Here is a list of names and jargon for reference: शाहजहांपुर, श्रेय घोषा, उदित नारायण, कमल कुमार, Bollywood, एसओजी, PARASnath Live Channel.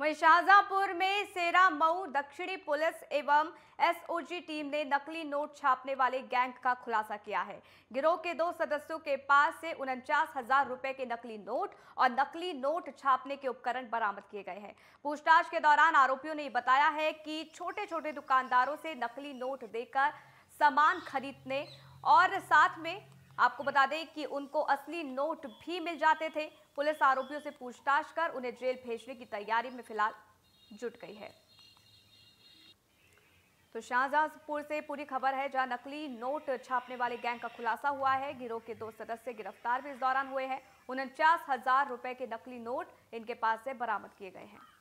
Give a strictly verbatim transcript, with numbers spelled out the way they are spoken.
वहीं शाहजहांपुर में सेरा मऊ दक्षिणी पुलिस एवं एसओजी टीम ने नकली नोट छापने वाले गैंग का खुलासा किया है। गिरोह के दो सदस्यों के पास से उनचास हजार रुपए के नकली नोट और नकली नोट छापने के उपकरण बरामद किए गए हैं। पूछताछ के दौरान आरोपियों ने बताया है कि छोटे छोटे दुकानदारों से नकली नोट देकर सामान खरीदने और साथ में आपको बता दें कि उनको असली नोट भी मिल जाते थे। पुलिस आरोपियों से पूछताछ कर उन्हें जेल भेजने की तैयारी में फिलहाल जुट गई है। तो शाहजहांपुर से पूरी खबर है, जहां नकली नोट छापने वाले गैंग का खुलासा हुआ है। गिरोह के दो सदस्य गिरफ्तार भी इस दौरान हुए हैं। उनचास हजार रुपए के नकली नोट इनके पास से बरामद किए गए हैं।